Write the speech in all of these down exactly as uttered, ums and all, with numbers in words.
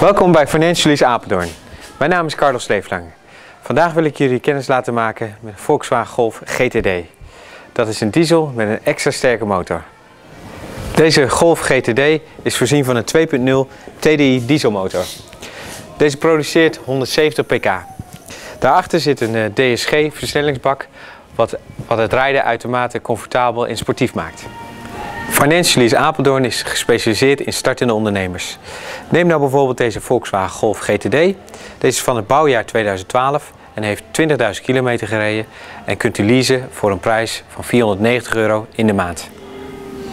Welkom bij Financial Lease Apeldoorn. Mijn naam is Carlos Leeflang. Vandaag wil ik jullie kennis laten maken met een Volkswagen Golf G T D. Dat is een diesel met een extra sterke motor. Deze Golf G T D is voorzien van een twee punt nul T D I dieselmotor. Deze produceert honderdzeventig pk. Daarachter zit een D S G versnellingsbak wat, wat het rijden uitermate comfortabel en sportief maakt. Financial Lease Apeldoorn is gespecialiseerd in startende ondernemers. Neem nou bijvoorbeeld deze Volkswagen Golf G T D. Deze is van het bouwjaar tweeduizend twaalf en heeft twintigduizend kilometer gereden en kunt u leasen voor een prijs van vierhonderdnegentig euro in de maand.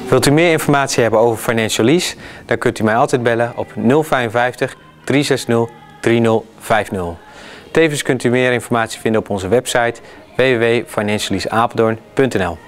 Wilt u meer informatie hebben over Financial Lease? Dan kunt u mij altijd bellen op nul vijfenvijftig, driehonderdzestig, drieduizend vijftig. Tevens kunt u meer informatie vinden op onze website w w w punt financial lease apeldoorn punt n l.